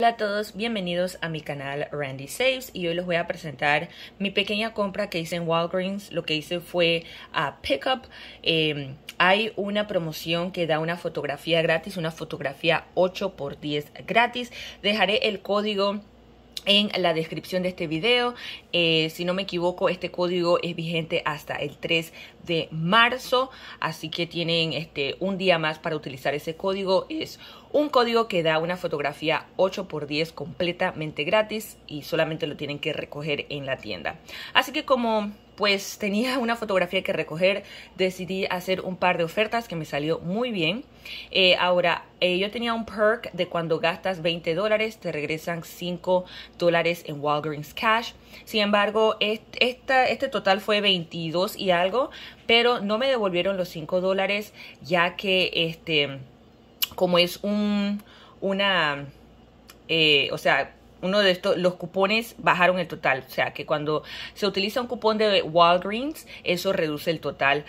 Hola a todos, bienvenidos a mi canal Randee Saves y hoy les voy a presentar mi pequeña compra que hice en Walgreens. Lo que hice fue a pickup. Hay una promoción que da una fotografía gratis, una fotografía 8x10 gratis. Dejaré el código en la descripción de este video. Si no me equivoco, este código es vigente hasta el 3 de marzo, así que tienen un día más para utilizar ese código. Es un código que da una fotografía 8x10 completamente gratis y solamente lo tienen que recoger en la tienda. Así que como pues tenía una fotografía que recoger, decidí hacer un par de ofertas que me salió muy bien. Yo tenía un perk de cuando gastas $20 te regresan $5 en Walgreens Cash. Sin embargo, este total fue 22 y algo, pero no me devolvieron los $5 ya que como es uno de estos, los cupones bajaron el total. O sea, que cuando se utiliza un cupón de Walgreens, eso reduce el total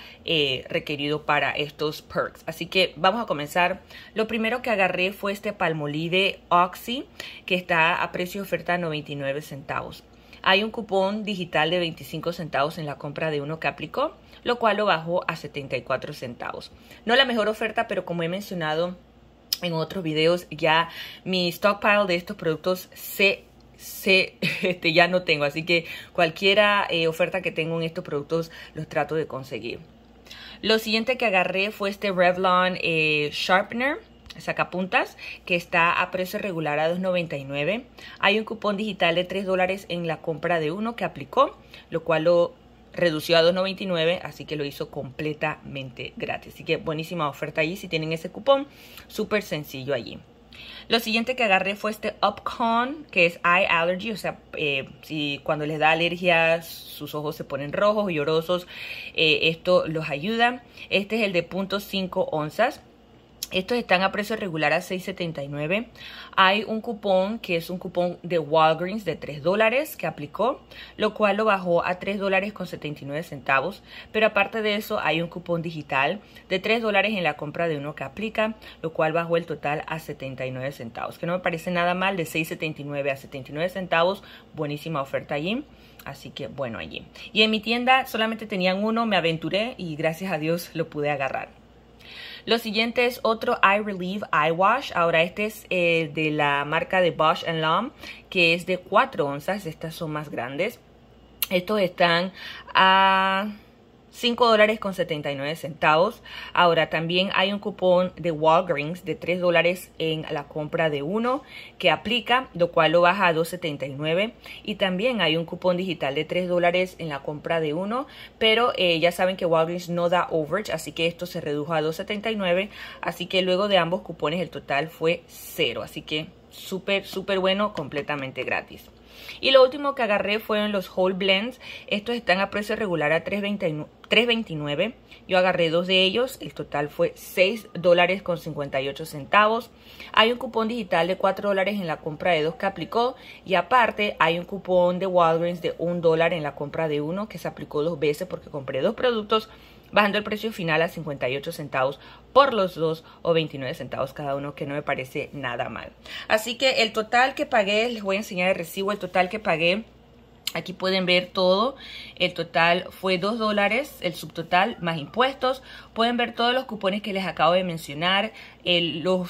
requerido para estos perks. Así que vamos a comenzar. Lo primero que agarré fue este Palmolive Oxy, que está a precio de oferta 99 centavos. Hay un cupón digital de 25 centavos en la compra de uno que aplicó, lo cual lo bajó a 74 centavos. No la mejor oferta, pero como he mencionado en otros videos, ya mi stockpile de estos productos ya no tengo. Así que cualquier oferta que tengo en estos productos los trato de conseguir. Lo siguiente que agarré fue este Revlon Sharpener, sacapuntas, que está a precio regular a $2.99. Hay un cupón digital de $3 en la compra de uno que aplicó, lo cual lo redució a $2.99, así que lo hizo completamente gratis. Así que buenísima oferta allí, si tienen ese cupón, súper sencillo allí. Lo siguiente que agarré fue este Opcon, que es Eye Allergy, o sea, si cuando les da alergia sus ojos se ponen rojos, llorosos, esto los ayuda. Este es el de 0.5 onzas. Estos están a precio regular a $6.79. Hay un cupón que es un cupón de Walgreens de $3 que aplicó, lo cual lo bajó a $3.79. Pero aparte de eso, hay un cupón digital de $3 en la compra de uno que aplica, lo cual bajó el total a 79 centavos. Que no me parece nada mal, de $6.79 a 79 centavos. Buenísima oferta allí. Así que bueno allí. Y en mi tienda solamente tenían uno, me aventuré y gracias a Dios lo pude agarrar. Lo siguiente es otro Eye Relief Eye Wash. Ahora este es de la marca de Bausch & Lomb, que es de 4 onzas. Estas son más grandes. Estos están a $5.79. Ahora también hay un cupón de Walgreens de $3 en la compra de uno que aplica, lo cual lo baja a $2.79. Y también hay un cupón digital de $3 en la compra de uno, pero ya saben que Walgreens no da overage, así que esto se redujo a $2.79. Así que luego de ambos cupones el total fue 0. Así que súper, súper bueno, completamente gratis. Y lo último que agarré fueron los Whole Blends. Estos están a precio regular a $3.29. Yo agarré dos de ellos. El total fue $6.58. Hay un cupón digital de $4 en la compra de dos que aplicó. Y aparte hay un cupón de Walgreens de $1 en la compra de uno que se aplicó dos veces porque compré dos productos, bajando el precio final a 58 centavos por los dos o 29 centavos cada uno, que no me parece nada mal. Así que el total que pagué, les voy a enseñar el recibo, el total que pagué, aquí pueden ver todo, el total fue $2, el subtotal más impuestos. Pueden ver todos los cupones que les acabo de mencionar. Lo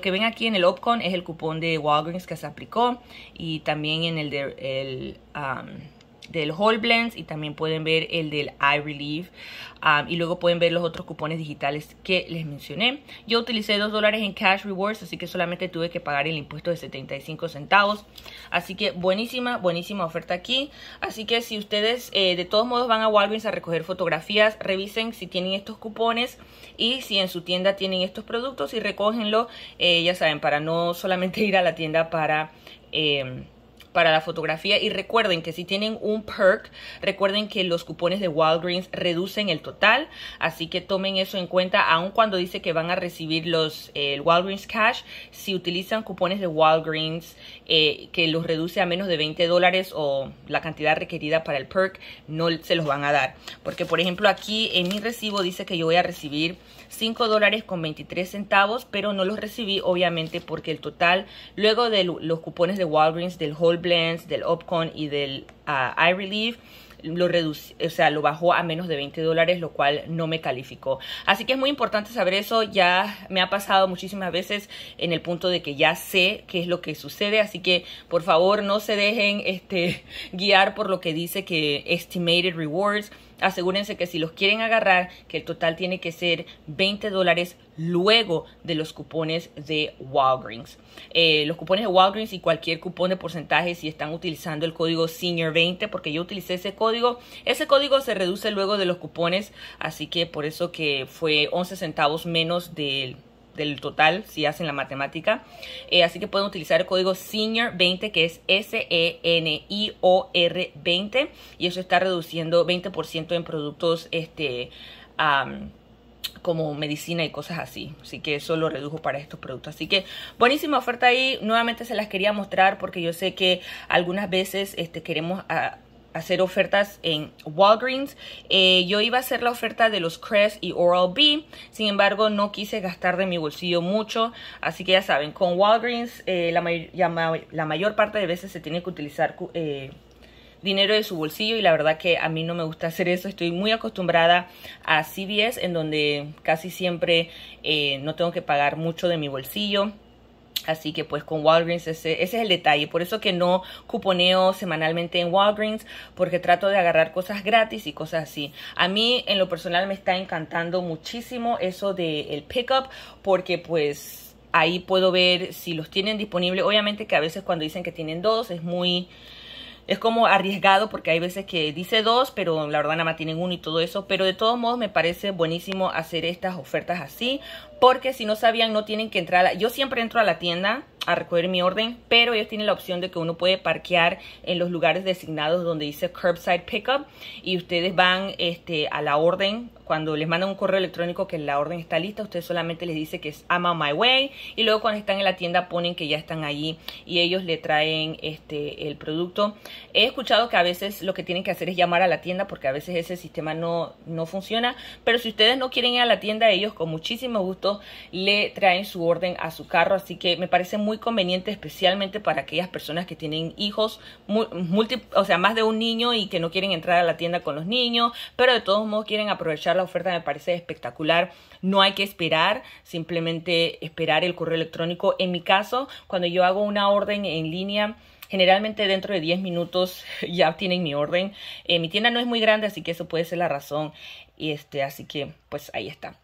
que ven aquí en el Opcon es el cupón de Walgreens que se aplicó y también en el del Whole Blends, y también pueden ver el del Eye Relief, y luego pueden ver los otros cupones digitales que les mencioné. Yo utilicé $2 en Cash Rewards, así que solamente tuve que pagar el impuesto de 75 centavos. Así que buenísima oferta aquí. Así que si ustedes de todos modos van a Walgreens a recoger fotografías, revisen si tienen estos cupones y si en su tienda tienen estos productos y recógenlo, ya saben, para no solamente ir a la tienda para la fotografía. Y recuerden que si tienen un perk, recuerden que los cupones de Walgreens reducen el total, así que tomen eso en cuenta. Aun cuando dice que van a recibir los Walgreens Cash, si utilizan cupones de Walgreens que los reduce a menos de $20 o la cantidad requerida para el perk, no se los van a dar, porque por ejemplo aquí en mi recibo dice que yo voy a recibir $5.23, pero no los recibí obviamente porque el total, luego de los cupones de Walgreens, del Whole Blends, del Opcon y del Eye Relief, lo bajó a menos de $20, lo cual no me calificó. Así que es muy importante saber eso. Ya me ha pasado muchísimas veces en el punto de que ya sé qué es lo que sucede. Así que por favor no se dejen guiar por lo que dice que estimated rewards. Asegúrense que si los quieren agarrar, que el total tiene que ser $20 luego de los cupones de Walgreens. Los cupones de Walgreens y cualquier cupón de porcentaje, si están utilizando el código SENIOR20, porque yo utilicé ese código se reduce luego de los cupones, así que por eso que fue 11 centavos menos del total, si hacen la matemática. Así que pueden utilizar el código SENIOR20, que es SENIOR20, y eso está reduciendo 20% en productos como medicina y cosas así. Así que eso lo redujo para estos productos. Así que buenísima oferta ahí. Nuevamente se las quería mostrar porque yo sé que algunas veces queremos hacer ofertas en Walgreens. Yo iba a hacer la oferta de los Crest y Oral-B, sin embargo no quise gastar de mi bolsillo mucho, así que ya saben, con Walgreens la mayor parte de veces se tiene que utilizar dinero de su bolsillo, y la verdad que a mí no me gusta hacer eso. Estoy muy acostumbrada a CVS, en donde casi siempre no tengo que pagar mucho de mi bolsillo. Así que pues con Walgreens ese es el detalle. Por eso que no cuponeo semanalmente en Walgreens, porque trato de agarrar cosas gratis y cosas así. A mí en lo personal me está encantando muchísimo eso del pickup, porque pues ahí puedo ver si los tienen disponible. Obviamente que a veces cuando dicen que tienen dos es como arriesgado, porque hay veces que dice dos, pero la verdad nada más tienen uno y todo eso. Pero de todos modos me parece buenísimo hacer estas ofertas así, porque si no sabían, no tienen que entrar. Yo siempre entro a la tienda a recoger mi orden, pero ellos tienen la opción de que uno puede parquear en los lugares designados donde dice Curbside Pickup, y ustedes van a la orden. Cuando les mandan un correo electrónico que la orden está lista, ustedes solamente les dice que es I'm on my way, y luego cuando están en la tienda ponen que ya están allí y ellos le traen el producto. He escuchado que a veces lo que tienen que hacer es llamar a la tienda, porque a veces ese sistema no funciona, pero si ustedes no quieren ir a la tienda, ellos con muchísimo gusto le traen su orden a su carro. Así que me parece muy conveniente, especialmente para aquellas personas que tienen hijos, más de un niño, y que no quieren entrar a la tienda con los niños, pero de todos modos quieren aprovechar la oferta. Me parece espectacular. No hay que esperar, simplemente esperar el correo electrónico. En mi caso, cuando yo hago una orden en línea, generalmente dentro de 10 minutos ya obtienen mi orden. Mi tienda no es muy grande, así que eso puede ser la razón. Así que pues ahí está.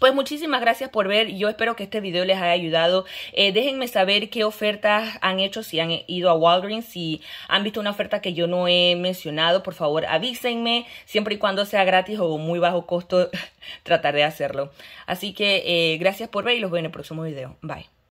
Pues muchísimas gracias por ver. Yo espero que este video les haya ayudado. Déjenme saber qué ofertas han hecho, si han ido a Walgreens, si han visto una oferta que yo no he mencionado. Por favor, avísenme. Siempre y cuando sea gratis o muy bajo costo, trataré de hacerlo. Así que gracias por ver y los veo en el próximo video. Bye.